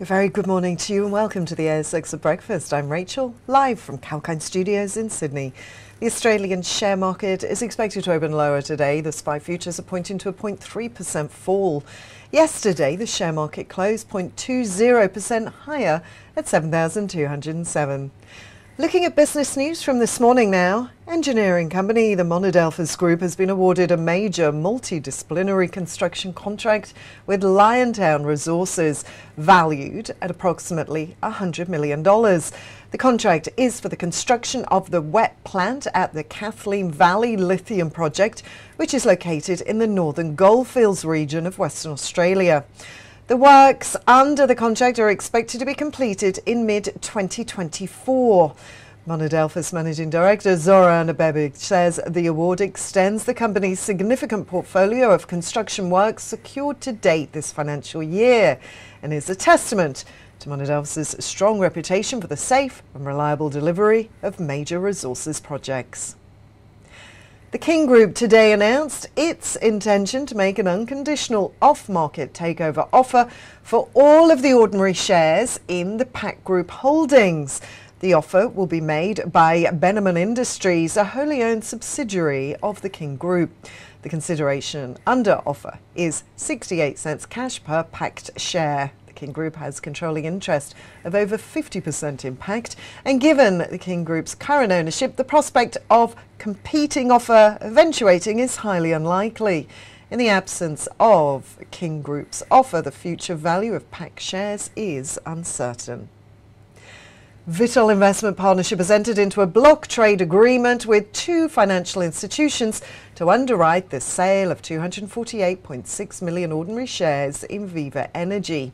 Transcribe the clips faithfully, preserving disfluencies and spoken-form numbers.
A very good morning to you and welcome to the A S X at Breakfast. I'm Rachel, live from Kalkine Studios in Sydney. The Australian share market is expected to open lower today. The S P I futures are pointing to a zero point three percent fall. Yesterday, the share market closed zero point two zero percent higher at seven thousand two hundred and seven. Looking at business news from this morning now, engineering company the Monadelphous Group has been awarded a major multidisciplinary construction contract with Liontown Resources, valued at approximately one hundred million dollars. The contract is for the construction of the wet plant at the Kathleen Valley Lithium project, which is located in the northern goldfields region of Western Australia. The works under the contract are expected to be completed in mid twenty twenty-four. Monadelphous Managing Director Zoran Babic says the award extends the company's significant portfolio of construction works secured to date this financial year and is a testament to Monadelphous' strong reputation for the safe and reliable delivery of major resources projects. The Kin Group today announced its intention to make an unconditional off-market takeover offer for all of the ordinary shares in the Pact Group holdings. The offer will be made by Benamon Industries, a wholly owned subsidiary of the Kin Group. The consideration under offer is sixty-eight cents cash per Pact share. Kin Group has controlling interest of over fifty percent in Pact, and given the Kin Group's current ownership, the prospect of competing offer eventuating is highly unlikely. In the absence of Kin Group's offer, the future value of Pact shares is uncertain. Vitol Investment Partnership has entered into a block trade agreement with two financial institutions to underwrite the sale of two hundred forty-eight point six million ordinary shares in Viva Energy.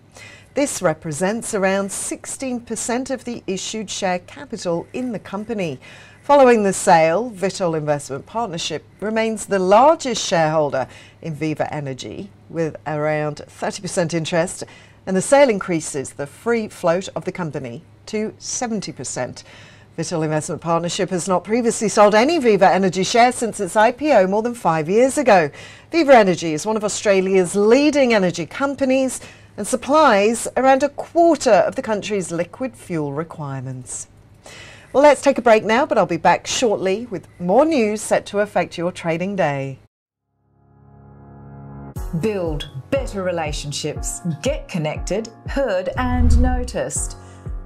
This represents around sixteen percent of the issued share capital in the company. Following the sale, Vitol Investment Partnership remains the largest shareholder in Viva Energy with around thirty percent interest, and the sale increases the free float of the company to seventy percent. Vitol Investment Partnership has not previously sold any Viva Energy shares since its I P O more than five years ago. Viva Energy is one of Australia's leading energy companies and supplies around a quarter of the country's liquid fuel requirements. Well, let's take a break now, but I'll be back shortly with more news set to affect your trading day. Build better relationships, get connected, heard and noticed.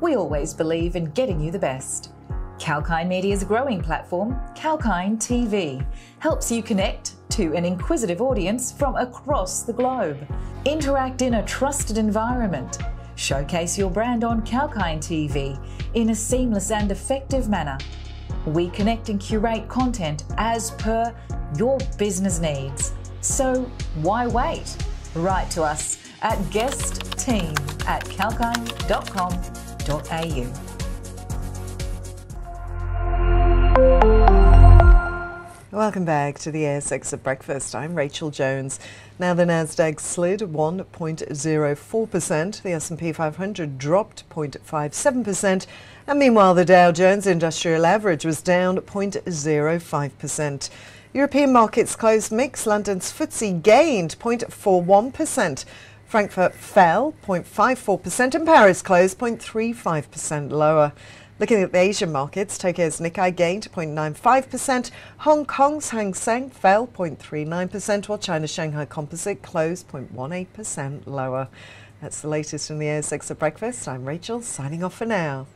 We always believe in getting you the best. Kalkine Media's growing platform, Kalkine T V, helps you connect to an inquisitive audience from across the globe. Interact in a trusted environment. Showcase your brand on Kalkine T V in a seamless and effective manner. We connect and curate content as per your business needs. So why wait? Write to us at guest team at kalkine dot com. Welcome back to the A S X at Breakfast. I'm Rachel Jones. Now the Nasdaq slid one point zero four percent, the S and P five hundred dropped zero point five seven percent, and meanwhile the Dow Jones Industrial Average was down zero point zero five percent. European markets closed mixed. London's F T S E gained zero point four one percent. Frankfurt fell zero point five four percent and Paris closed zero point three five percent lower. Looking at the Asian markets, Tokyo's Nikkei gained zero point nine five percent, Hong Kong's Hang Seng fell zero point three nine percent, while China's Shanghai Composite closed zero point one eight percent lower. That's the latest from the A S X at Breakfast. I'm Rachel, signing off for now.